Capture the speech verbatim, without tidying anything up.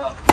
Oh.